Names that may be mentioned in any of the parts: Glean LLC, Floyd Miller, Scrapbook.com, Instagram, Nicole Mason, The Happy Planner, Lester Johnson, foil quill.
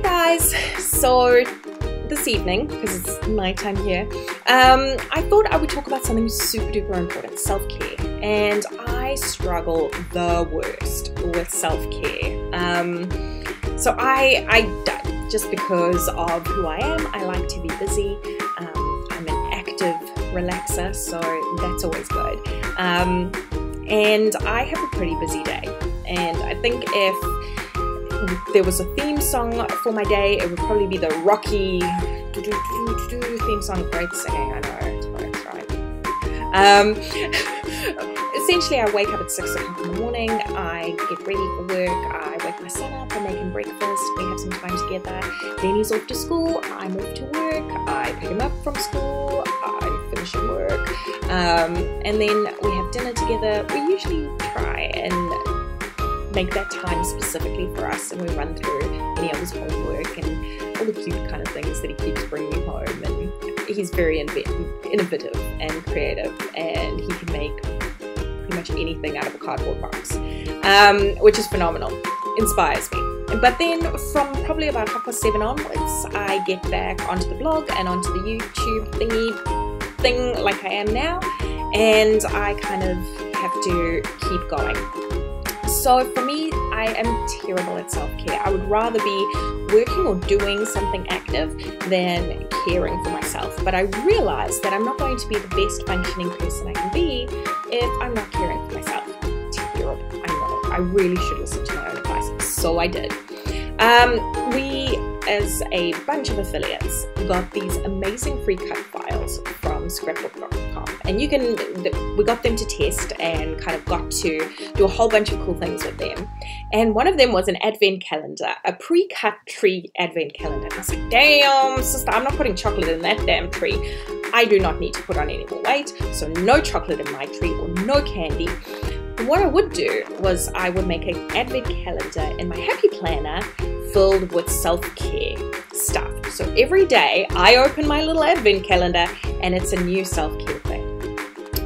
Hey guys, so this evening, because it's nighttime here, I thought I would talk about something super duper important, self-care. And I struggle the worst with self-care. So I don't, just because of who I am. I like to be busy. I'm an active relaxer, so that's always good. And I have a pretty busy day. And I think if there was a theme song for my day, it would probably be the Rocky theme song. Great singing, I know, that's right. Essentially, I wake up at 6 o'clock in the morning, I get ready for work, I wake my son up, I make him breakfast, we have some time together, then he's off to school, I'm off to work, I pick him up from school, I finish at work, and then we have dinner together. We usually try and make that time specifically for us, and we run through any of his homework and all the cute kind of things that he keeps bringing home. And he's very innovative and creative, and he can make pretty much anything out of a cardboard box, which is phenomenal, inspires me. But then from probably about 7:30 onwards, I get back onto the blog and onto the YouTube thing like I am now, and I kind of have to keep going. So for me, I am terrible at self-care. I would rather be working or doing something active than caring for myself. But I realize that I'm not going to be the best functioning person I can be if I'm not caring for myself. Terrible, I know. I really should listen to my own advice. So I did. We, as a bunch of affiliates, got these amazing free cut files from Scrapbook.com, and we got them to test and kind of got to do a whole bunch of cool things with them. And one of them was an advent calendar, a pre-cut tree advent calendar. And I was like, damn, sister, I'm not putting chocolate in that damn tree. I do not need to put on any more weight, so no chocolate in my tree or no candy. What I would do was I would make an advent calendar in my Happy Planner filled with self-care stuff. So every day I open my little advent calendar and it's a new self-care thing,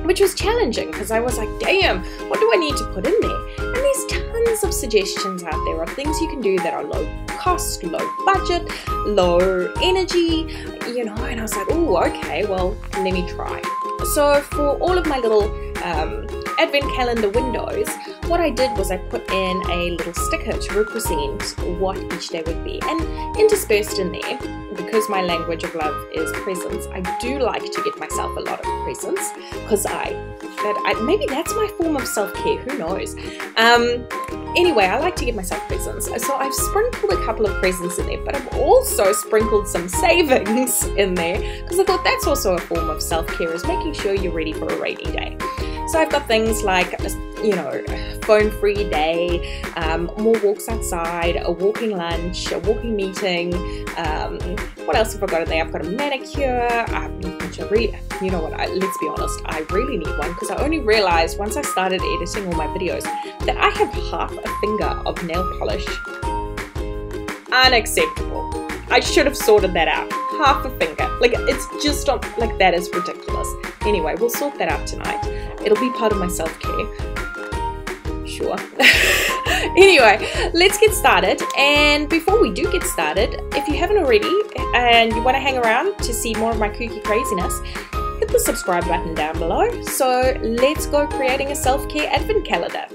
which was challenging because I was like, damn, what do I need to put in there? And there's tons of suggestions out there of things you can do that are low cost, low budget, low energy, you know, and I was like, oh, okay, well, let me try. So for all of my little advent calendar windows, what I did was I put in a little sticker to represent what each day would be, and interspersed in there, because my language of love is presents, I do like to get myself a lot of presents, because maybe that's my form of self-care, who knows. Anyway, I like to give myself presents, so I've sprinkled a couple of presents in there, but I've also sprinkled some savings in there, because I thought that's also a form of self-care, is making sure you're ready for a rainy day. So I've got things like, you know, phone-free day, more walks outside, a walking lunch, a walking meeting. What else have I got in there? I've got a manicure. You know what? Let's be honest. I really need one, because I only realized once I started editing all my videos that I have half a finger of nail polish. Unacceptable. I should have sorted that out. Half a finger. Like, it's just not, like, that is ridiculous. Anyway, we'll sort that out tonight. It'll be part of my self-care. Sure. Anyway, let's get started. And before we do get started, if you haven't already and you want to hang around to see more of my kooky craziness, hit the subscribe button down below. So let's go creating a self-care advent calendar.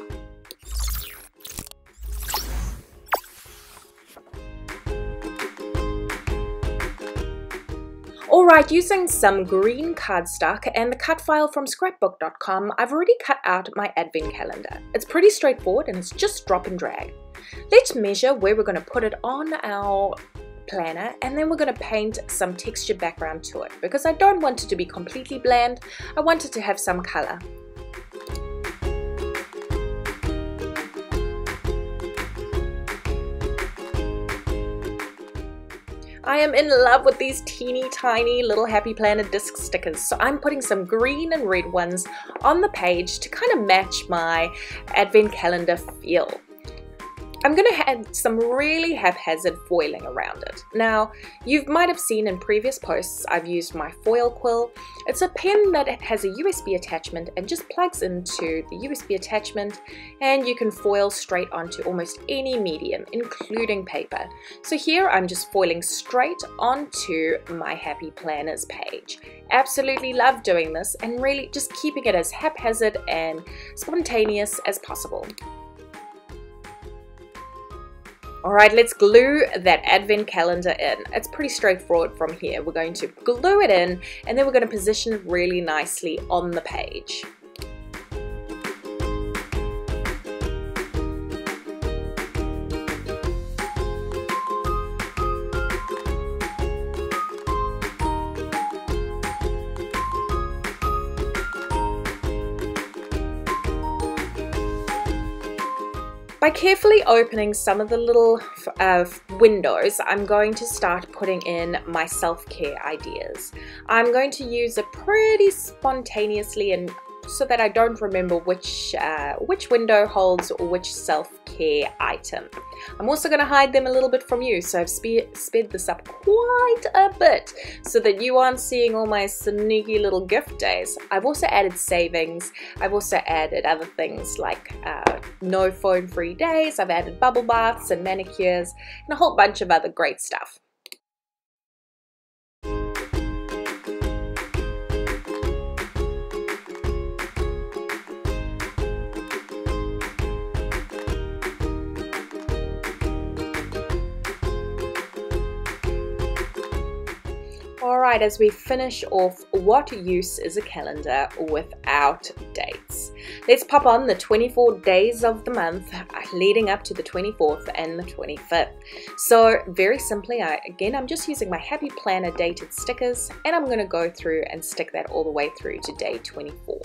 Alright, using some green cardstock and the cut file from Scrapbook.com, I've already cut out my advent calendar. It's pretty straightforward and it's just drop and drag. Let's measure where we're going to put it on our planner, and then we're going to paint some texture background to it, because I don't want it to be completely bland, I want it to have some color. I am in love with these teeny tiny little Happy Planner disc stickers, so I'm putting some green and red ones on the page to kind of match my advent calendar feel. I'm going to add some really haphazard foiling around it. Now, you might have seen in previous posts I've used my foil quill. It's a pen that has a USB attachment and just plugs into the USB attachment, and you can foil straight onto almost any medium, including paper. So here I'm just foiling straight onto my Happy Planner's page. Absolutely love doing this and really just keeping it as haphazard and spontaneous as possible. Alright, let's glue that advent calendar in. It's pretty straightforward from here. We're going to glue it in and then we're going to position it really nicely on the page. By carefully opening some of the little windows, I'm going to start putting in my self-care ideas. I'm going to use it pretty spontaneously and so that I don't remember which window holds which self-care item. I'm also going to hide them a little bit from you, so I've sped this up quite a bit so that you aren't seeing all my sneaky little gift days. I've also added savings, I've also added other things like no phone free days, I've added bubble baths and manicures and a whole bunch of other great stuff. Alright, as we finish off, what use is a calendar without dates? Let's pop on the 24 days of the month leading up to the 24th and the 25th. So very simply, I'm just using my Happy Planner dated stickers, and I'm going to go through and stick that all the way through to day 24.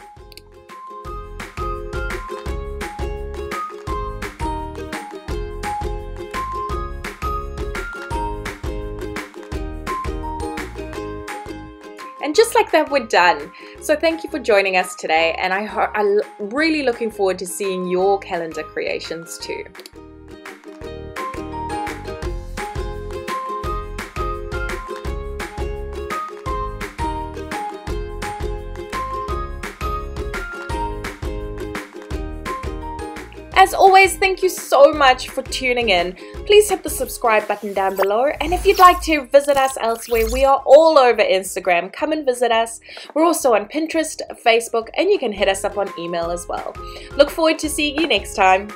And just like that, we're done. So thank you for joining us today, and I'm really looking forward to seeing your calendar creations too. As always, thank you so much for tuning in. Please hit the subscribe button down below, and if you'd like to visit us elsewhere, we are all over Instagram. Come and visit us. We're also on Pinterest, Facebook, and you can hit us up on email as well. Look forward to seeing you next time.